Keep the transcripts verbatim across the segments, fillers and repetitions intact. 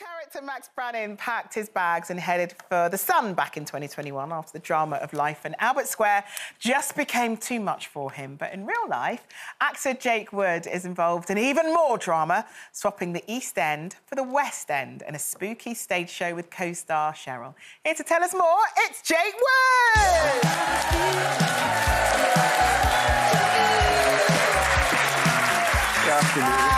Character Max Branning packed his bags and headed for the Sun back in twenty twenty-one after the drama of life in Albert Square just became too much for him. But in real life, actor Jake Wood is involved in even more drama, swapping the East End for the West End in a spooky stage show with co-star Cheryl. Here to tell us more, it's Jake Wood! Good afternoon.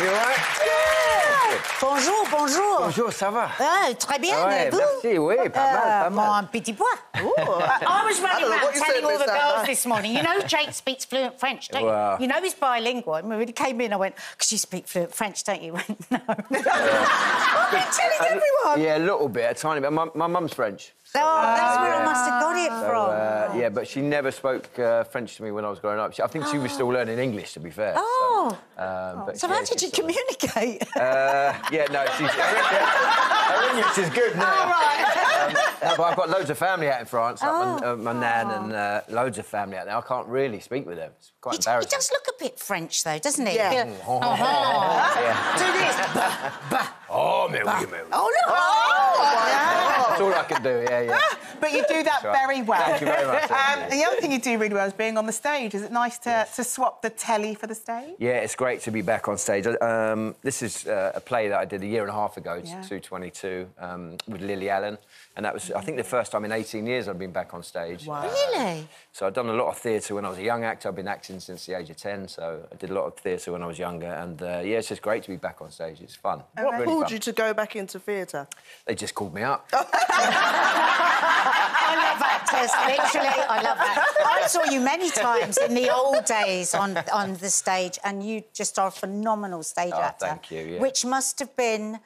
You all right? Yeah. Bonjour, bonjour. Bonjour, ça va? Ah, très bien, ah ouais, vous? Merci, oui, pas uh, mal, pas mal. Bon, un petit pois. I was running I around telling all the girls this morning, you know Jake speaks fluent French, don't wow. you? You know he's bilingual. And when he came in, I went, because you speak fluent French, don't you? I went, no. I've been telling everyone. Yeah, a little bit, a tiny bit. My, my mum's French. So, oh, that's uh, where yeah. I must have got it so, from. Uh, yeah, but she never spoke uh, French to me when I was growing up. She, I think oh. she was still learning English, to be fair. Oh. So, um, but so yeah, how did you communicate? Of, uh, yeah, no, she's... her English is good now. All right. um, no, but I've got loads of family out in France, like oh. my, uh, my nan oh. and uh, loads of family out there. I can't really speak with them. It's quite he embarrassing. He does look a bit French, though, doesn't he? Yeah. yeah. Oh. Oh. yeah. Do this. Bah, bah. Oh, mais oui, mais oui. Oh, no. Oh, oh yeah. That's all I can do, yeah, yeah. But you do that right. very well. Thank you very much. Um, yeah. The other thing you do really well is being on the stage. Is it nice to, yes. to swap the telly for the stage? Yeah, it's great to be back on stage. Um, this is uh, a play that I did a year and a half ago, yeah. two twenty-two, um, with Lily Allen. And that was, I think, the first time in eighteen years I've been back on stage. Wow. Really? Uh, so I've done a lot of theatre when I was a young actor. I've been acting since the age of ten, so I did a lot of theatre when I was younger. And, uh, yeah, it's just great to be back on stage. It's fun. Okay. What really pulled fun. you to go back into theatre? They just called me up. I love actors, literally, I love that. I saw you many times in the old days on, on the stage, and you just are a phenomenal stage oh, actor. Thank you, yeah. Which must have been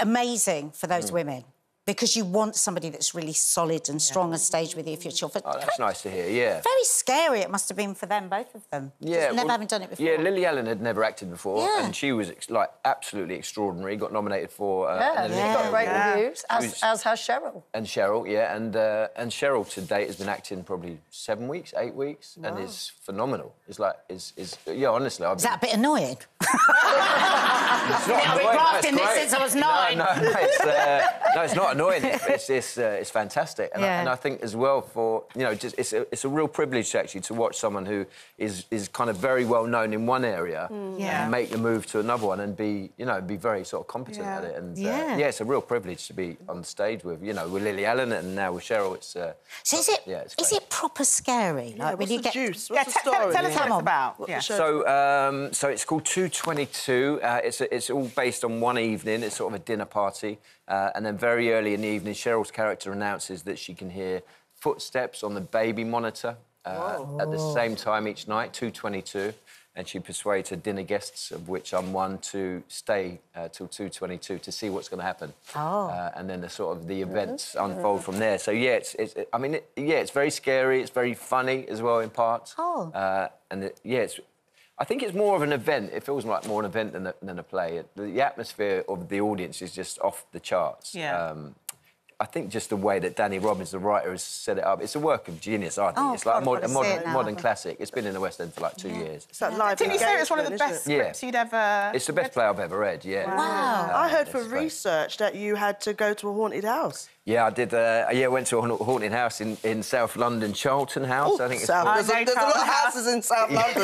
amazing for those mm. women. Because you want somebody that's really solid and strong yeah. on stage with you if you're children. Oh, that's nice to hear, yeah. Very scary it must have been for them, both of them. Yeah. Just never well, having done it before. Yeah, Lily Allen had never acted before yeah. and she was, like, absolutely extraordinary. Got nominated for... Uh, yeah, yeah. got great yeah. reviews, as, was, as has Cheryl. And Cheryl, yeah, and uh, and Cheryl to date has been acting probably seven weeks, eight weeks, wow. and is phenomenal. It's like, is is yeah, honestly, I've Is been... that a bit annoying? It's not I've been crafting this since I was nine. No, no, no, it's, uh, no it's not annoying. It's it's, it's, uh, it's fantastic, and, yeah. I, and I think as well for you know, just it's a, it's a real privilege actually to watch someone who is is kind of very well known in one area mm. yeah. and make the move to another one and be you know be very sort of competent yeah. at it. And uh, yeah. yeah, it's a real privilege to be on stage with you know with Lily Allen and now with Cheryl. It's uh, so is it yeah, it's is it proper scary? Like when you get juice? What's the story? Tell us how about. So um, so it's called two twenty-two. Uh, it's a, it's all based on one evening. It's sort of a dinner party. Uh, and then very early in the evening, Cheryl's character announces that she can hear footsteps on the baby monitor uh, at the same time each night, two twenty-two. And she persuades her dinner guests, of which I'm one, to stay uh, till two twenty-two to see what's going to happen. Oh. Uh, and then the sort of the events mm-hmm. unfold from there. So yeah, it's, it's I mean, it, yeah, it's very scary. It's very funny as well in parts. Oh. Uh, and it, yeah, it's. I think it's more of an event. It feels like more an event than a, than a play. It, the atmosphere of the audience is just off the charts. Yeah. Um, I think just the way that Danny Robbins, the writer, has set it up. It's a work of genius, I think. Oh, it's like God, a, mod a modern, it modern classic. It's been in the West End for like two yeah. years. It's like live. Didn't you say it's one of the best scripts yeah. you'd ever... It's the best play I've ever read, yeah. Wow. wow. Uh, I heard for research great. that you had to go to a haunted house. Yeah, I did. Uh, yeah, I went to a haunted house in, in South London, Charlton House. Ooh, I think it's South. There's, a, there's a lot of houses in South London.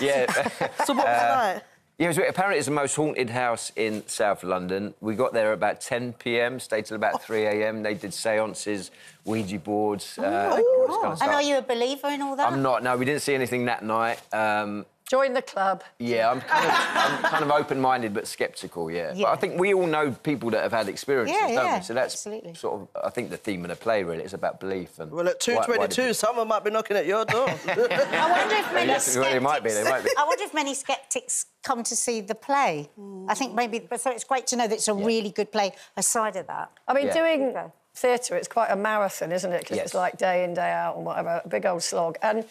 yeah. So what was that? Uh, Yeah, it was, apparently it's the most haunted house in South London. We got there about ten p m, stayed till about three a m. They did séances, Ouija boards. Oh, uh, oh, oh. Kind of and are you a believer in all that? I'm not, no. We didn't see anything that night. Um, Join the club. Yeah, I'm kind of, I'm kind of open-minded but sceptical, yeah. yeah. But I think we all know people that have had experiences, yeah, don't yeah, we? So that's absolutely. sort of, I think, the theme of the play, really. It's about belief. And well, at two twenty-two, people... someone might be knocking at your door. I wonder if many yes, sceptics... Well, they might be, they might be. I wonder if many sceptics... come to see the play. Mm. I think maybe... So it's great to know that it's a yeah. really good play aside of that. I mean, yeah. doing theatre, it's quite a marathon, isn't it? Because yes. it's like day in, day out and whatever, a big old slog. And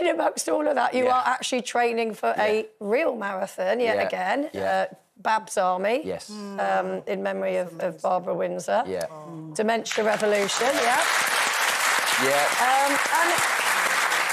in amongst all of that, you yeah. are actually training for yeah. a real marathon yet yeah. again. Yeah. Uh, Bab's Army. Yes. Um, in memory of, of Barbara Windsor. Yeah. Oh. Dementia Revolution, yeah. Yeah. Um, and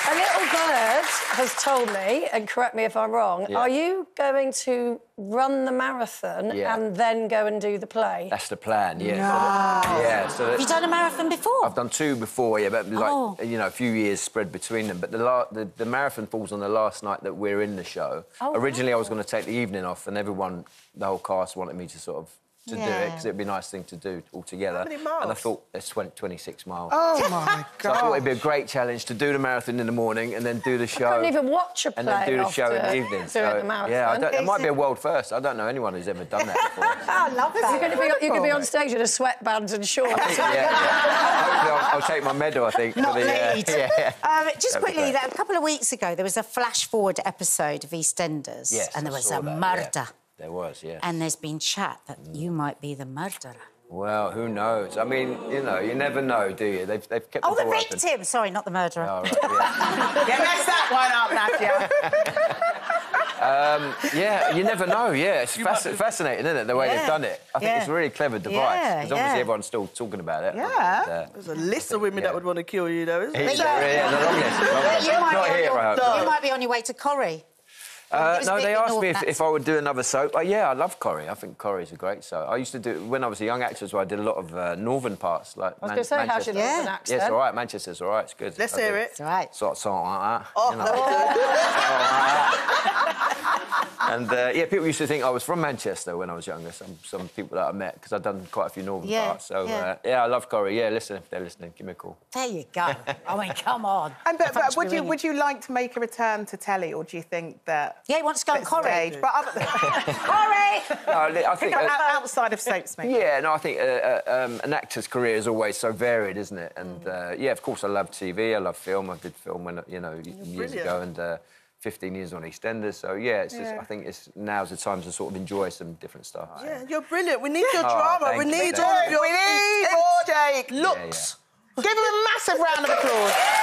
a little bird... has told me, and correct me if I'm wrong, yeah. are you going to run the marathon yeah. and then go and do the play? That's the plan, yeah. No. So that, yeah so that, have you done a marathon before? I've done two before, yeah, but like, oh. you know, a few years spread between them. But the, la the, the marathon falls on the last night that we're in the show. Oh, Originally, wow. I was going to take the evening off, and everyone, the whole cast wanted me to sort of... to yeah. do it, because it'd be a nice thing to do all together. How many miles? And I thought, it's twenty, twenty-six miles. Oh, my God. So I thought it'd be a great challenge to do the marathon in the morning and then do the show. I couldn't even watch a play. And then do the show in the evening. So, it the marathon. Yeah, I don't, it might be a world first. I don't know anyone who's ever done that before. So. I love that. You're going to be, you're be on stage in a sweatband and shorts. Think, yeah, yeah. Hopefully I'll, I'll take my medal, I think. Not for the, uh, yeah. um, Just That'd quickly, a couple of weeks ago, there was a flash-forward episode of EastEnders. Yes, and there was a that, murder. Yeah. There was, yeah. And there's been chat that mm. you might be the murderer. Well, who knows? I mean, you know, you never know, do you? They've, they've kept... Oh, the, the victim! Open. Sorry, not the murderer. Oh, right, yeah. yeah, mess that one up, Nadia. um, yeah, you never know, yeah. It's fasc fascinating, isn't it, the way yeah. they've done it? I think yeah. it's a really clever device, because yeah, obviously yeah. everyone's still talking about it. Yeah. And, uh, there's a list think, of women yeah. that would want to kill you, though, isn't there? Yeah, you might be on your way to Corrie. Uh, no, they asked me if, if I would do another soap. Oh, yeah, I love Corrie. I think Corrie's a great soap. I used to do... When I was a young actor, so I did a lot of uh, northern parts, like I was going to say, Manchester. How's your northern accent? Yeah, it's all right. Manchester's all right. It's good. Let's I hear do. it. It's all right. Sort of, sort of like that. Oh, you know, oh. And, uh, yeah, people used to think I was from Manchester when I was younger, some, some people that I met, because I'd done quite a few northern yeah, parts. So, yeah. Uh, yeah, I love Corrie. Yeah, listen, if they're listening, give me a call. There you go. I mean, come on. And but, but would, you, would you like to make a return to telly, or do you think that... Yeah, he wants to go on Corrie. But other... Corrie! No, I think... Uh, outside of soaps, maybe. Yeah, no, I think uh, uh, um, an actor's career is always so varied, isn't it? And, mm. uh, yeah, of course, I love T V, I love film. I did film, when you know, You're years brilliant. ago, and uh, fifteen years on EastEnders. So, yeah, it's yeah. Just, I think it's now's the time to sort of enjoy some different stuff. Yeah, you're brilliant. We need your drama. Oh, we need all your... We need more, Jake. Looks. Yeah, yeah. Give him a massive round of applause.